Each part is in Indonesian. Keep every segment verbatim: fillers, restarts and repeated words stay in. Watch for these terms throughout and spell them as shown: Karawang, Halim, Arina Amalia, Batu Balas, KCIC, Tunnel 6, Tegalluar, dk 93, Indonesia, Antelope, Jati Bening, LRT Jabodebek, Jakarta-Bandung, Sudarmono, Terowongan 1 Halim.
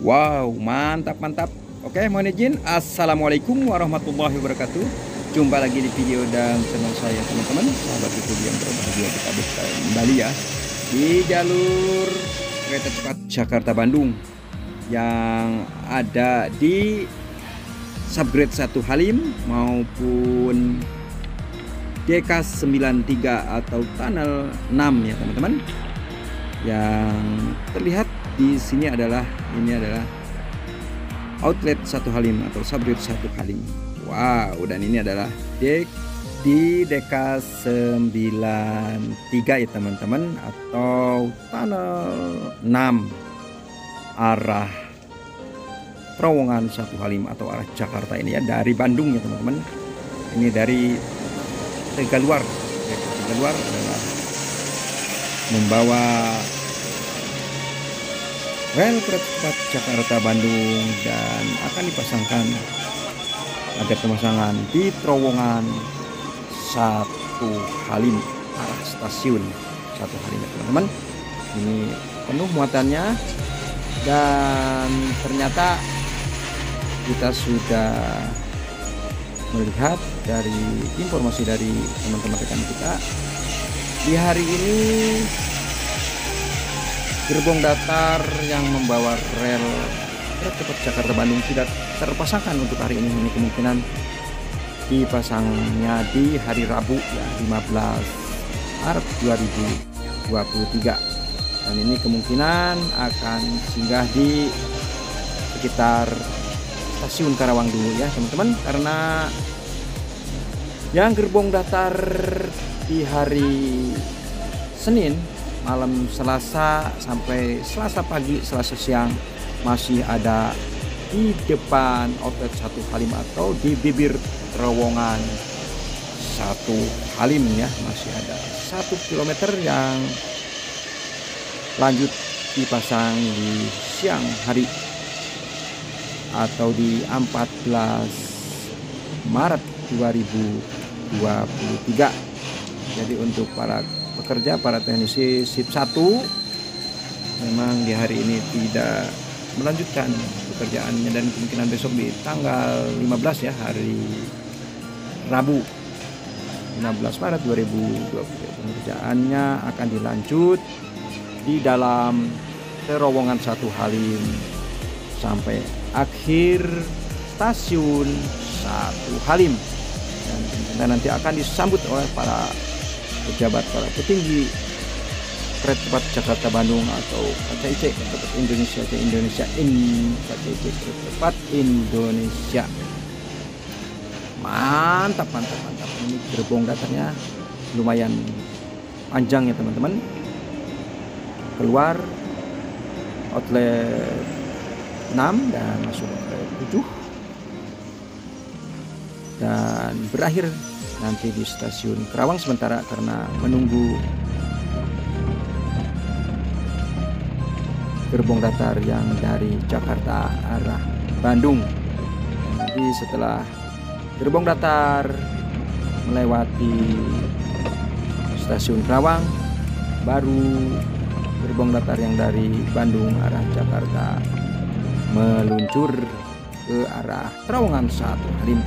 Wow, mantap mantap. Oke, mohon izin. Assalamualaikum warahmatullahi wabarakatuh. Jumpa lagi di video dan channel saya, teman-teman. Sahabat YouTube yang berbahagia, kita buka kembali ya di jalur kereta cepat Jakarta-Bandung yang ada di subgrade satu Halim maupun D K sembilan tiga atau Tunnel enam ya, teman-teman. Yang terlihat di sini adalah ini adalah outlet satu Halim atau subgrade satu Halim. Wow, dan ini adalah D di D K sembilan tiga ya teman-teman, atau Tunnel enam arah Terowongan satu Halim atau arah Jakarta ini ya, dari Bandung ya teman-teman. Ini dari Tegalluar. Tegalluar adalah membawa rel kereta cepat Jakarta Bandung dan akan dipasangkan, ada pemasangan di terowongan satu Halim arah stasiun satu Halim teman-teman. Ini penuh muatannya dan ternyata kita sudah melihat dari informasi dari teman-teman rekan kita, di hari ini gerbong datar yang membawa rel kereta cepat Jakarta Bandung sudah terpasangkan untuk hari ini. Ini kemungkinan dipasangnya di hari Rabu ya, lima belas Maret dua ribu dua puluh tiga, dan ini kemungkinan akan singgah di sekitar stasiun Karawang dulu ya teman-teman, karena yang gerbong datar di hari Senin malam Selasa sampai Selasa pagi, Selasa siang masih ada di depan outlet satu Halim atau di bibir terowongan satu Halim ya, masih ada satu kilometer yang lanjut dipasang di siang hari atau di empat belas Maret dua ribu dua puluh tiga. Jadi untuk para pekerja, para teknisi shift satu memang di hari ini tidak melanjutkan pekerjaannya, dan kemungkinan besok di tanggal lima belas ya, hari Rabu enam belas Maret dua ribu dua puluh tiga, pekerjaannya akan dilanjut di dalam terowongan satu Halim sampai akhir stasiun satu Halim, dan, dan nanti akan disambut oleh para pejabat, para petinggi kereta cepat Jakarta Bandung atau K C I C, kereta cepat Indonesia ke Indonesia in K C I C, kereta cepat Indonesia. Mantap mantap mantap. Ini gerbong datarnya lumayan panjang ya teman-teman. Keluar outlet enam dan masuk outlet tujuh dan berakhir nanti di stasiun Karawang sementara, karena menunggu gerbong datar yang dari Jakarta arah Bandung. Jadi setelah gerbong datar melewati stasiun Karawang, baru gerbong datar yang dari Bandung arah Jakarta meluncur ke arah terowongan satu Halim.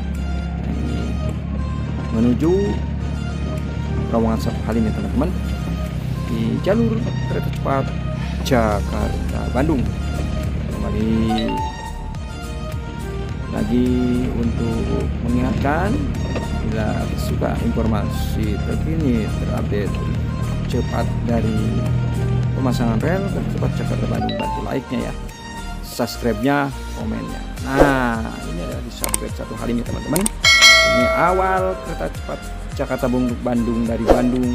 Ini menuju terowongan satu Halim ya teman-teman, di jalur kereta cepat Jakarta Bandung. Kembali lagi untuk mengingatkan, bila suka informasi terkini terupdate cepat dari pemasangan rel kereta cepat Jakarta Bandung, bantu like-nya ya, subscribe-nya, komennya. Nah, ini adalah di subgrade satu Halim ya teman-teman. Ini awal kereta cepat Jakarta Bandung dari Bandung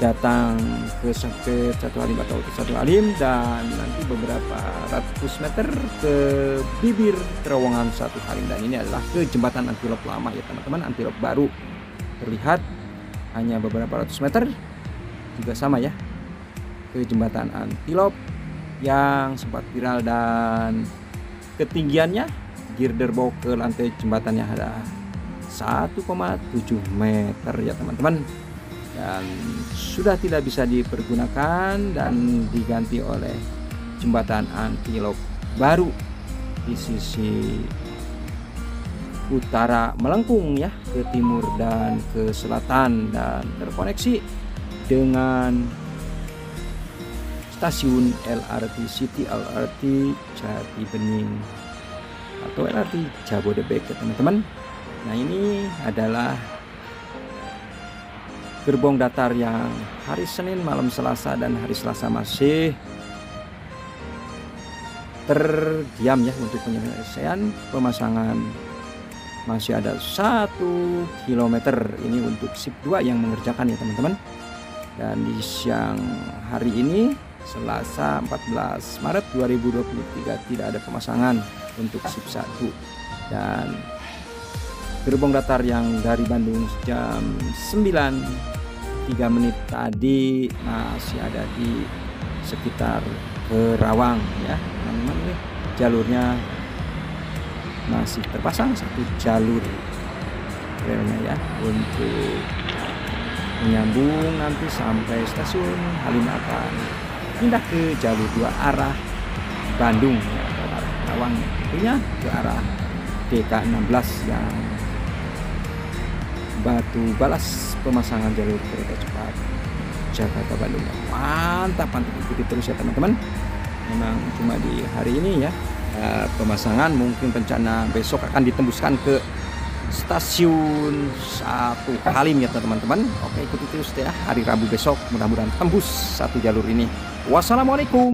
datang ke subgrade satu Halim atau ke satu Halim, dan nanti beberapa ratus meter ke bibir terowongan satu Halim, dan ini adalah ke jembatan Antelope lama ya teman-teman. Antelope baru terlihat hanya beberapa ratus meter, juga sama ya ke jembatan Antelope yang sempat viral, dan ketinggiannya girder box ke lantai jembatannya ada satu koma tujuh meter ya teman-teman, dan sudah tidak bisa dipergunakan dan diganti oleh jembatan Antelope baru di sisi utara melengkung ya ke timur dan ke selatan, dan terkoneksi dengan stasiun L R T City L R T Jati Bening atau L R T Jabodebek ya teman-teman. Nah ini adalah gerbong datar yang hari Senin, malam Selasa, dan hari Selasa masih terdiam ya untuk penyelesaian pemasangan. Masih ada satu kilometer ini untuk sip dua yang mengerjakan ya teman-teman. Dan di siang hari ini Selasa empat belas Maret dua ribu dua puluh tiga tidak ada pemasangan untuk sip satu, dan gerbong datar yang dari Bandung jam sembilan tiga menit tadi masih ada di sekitar Karawang ya teman-teman. Ini jalurnya masih terpasang satu jalur relnya ya untuk menyambung, nanti sampai stasiun Halim akan pindah ke jalur dua arah Bandung ya, atau arah Karawang tentunya ke arah D K enam belas yang Batu Balas, pemasangan jalur kereta cepat Jakarta-Bandung. Mantap, mantap, ikuti terus ya teman-teman. Memang cuma di hari ini ya pemasangan, mungkin rencana besok akan ditembuskan ke stasiun satu Halim ya teman-teman. Oke, ikuti terus ya hari Rabu besok, mudah-mudahan tembus satu jalur ini. Wassalamualaikum.